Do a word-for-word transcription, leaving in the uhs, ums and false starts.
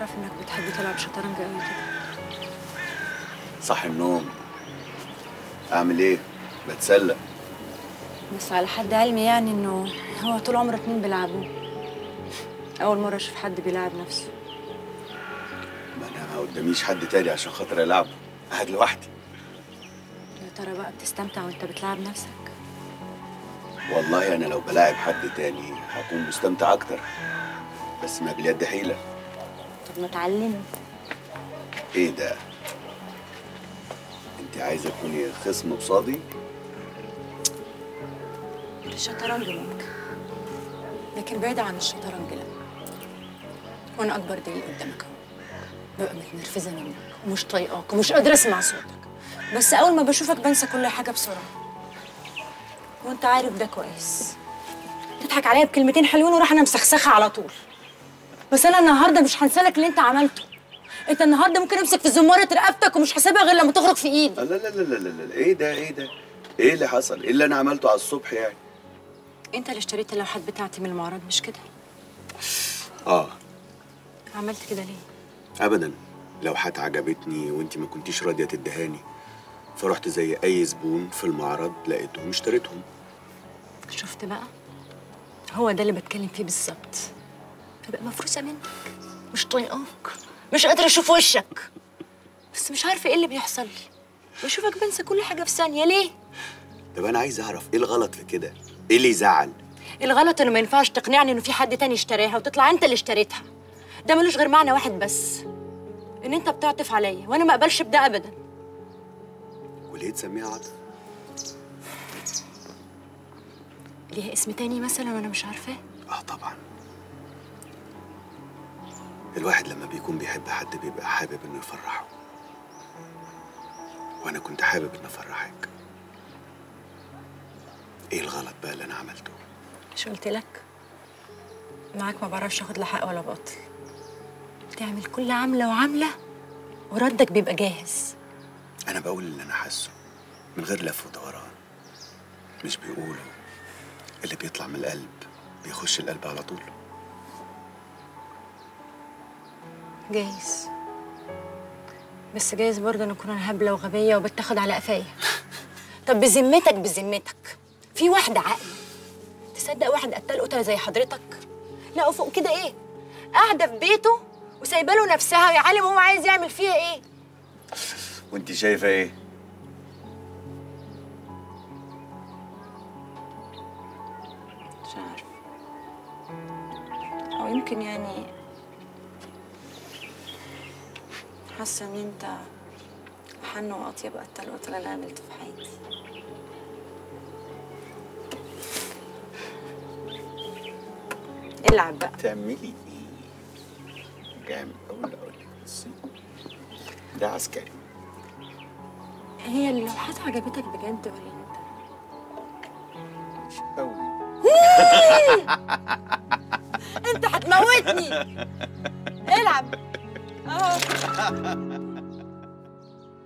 أعرف إنك بتحب تلعب شطرنج قوي كده. صح النوم. أعمل إيه؟ بتسلى. بس على حد علمي يعني إنه هو طول عمره اتنين بيلعبوه. أول مرة أشوف حد بيلعب نفسه. ما أنا ما قداميش حد تاني عشان خاطر ألعبه، قاعد لوحدي. يا ترى بقى بتستمتع وأنت بتلعب نفسك؟ والله أنا لو بلاعب حد تاني هكون مستمتع أكتر. بس ما باليد حيلة. طب ما تعلمني. إيه ده؟ أنت عايزة تكوني خصم قصادي؟ الشطرنج ممكن، لكن بعيد عن الشطرنج لا. وأنا أكبر دليل قدامك أهو. ببقى متنرفزة منك ومش طايقاك ومش قادرة أسمع صوتك، بس أول ما بشوفك بنسى كل حاجة بسرعة. وأنت عارف ده كويس. تضحك عليا بكلمتين حلوين وراح أنا مسخسخة على طول. بس أنا النهارده مش هنسالك اللي أنت عملته. أنت النهارده ممكن أمسك في زمارة رقبتك ومش هسيبها غير لما تخرج في إيدي. لا لا لا لا لا إيه ده إيه ده؟ إيه اللي حصل؟ إيه اللي أنا عملته على الصبح يعني؟ أنت اللي اشتريت اللوحات بتاعتي من المعرض مش كده؟ آه. عملت كده ليه؟ أبداً، لوحات عجبتني وأنت ما كنتيش راضية تدهاني. فرحت زي أي زبون في المعرض لقيتهم اشتريتهم. شفت بقى؟ هو ده اللي بتكلم فيه بالظبط. ببقى مفروسه منك، مش طايقاك، مش قادره اشوف وشك، بس مش عارفه ايه اللي بيحصل لي. بشوفك بنسى كل حاجه في ثانيه. ليه؟ طب انا عايز اعرف ايه الغلط في كده؟ ايه اللي يزعل؟ الغلط انه ما ينفعش تقنعني انه في حد تاني اشتراها وتطلع انت اللي اشتريتها. ده ملوش غير معنى واحد بس، ان انت بتعطف عليا وانا ما اقبلش بده ابدا. وليه تسميها عطف؟ ليها اسم تاني مثلا وانا مش عارفاه؟ اه طبعا. الواحد لما بيكون بيحب حد بيبقى حابب انه يفرحه. وانا كنت حابب اني افرحك. ايه الغلط بقى اللي انا عملته؟ مش قلت لك؟ معاك ما بعرفش اخد لا حق ولا باطل. بتعمل كل عمله وعمله وردك بيبقى جاهز. انا بقول اللي انا حاسه من غير لف ودوران. مش بيقولوا اللي بيطلع من القلب بيخش القلب على طول. جايز، بس جايز برضه ان اكون انا هبله وغبيه وبتاخد على قفايا. طب بذمتك بذمتك في واحده عاقله تصدق واحد قتال قتله زي حضرتك؟ لا وفوق كده ايه؟ قاعده في بيته وسايبه له نفسها ويا عالم هو عايز يعمل فيها ايه؟ وانت شايفه ايه؟ مش عارفه، او يمكن يعني حاسه ان انت حن واطيب قتال قتله اللي عملته في حياتي. العب بقى. تعملي ايه؟ جامد. اول اقول لك بصي، ده عسكري. هي اللوحات عجبتك بجد ولا انت؟ مش قوي. انت هتموتني. العب. Oh.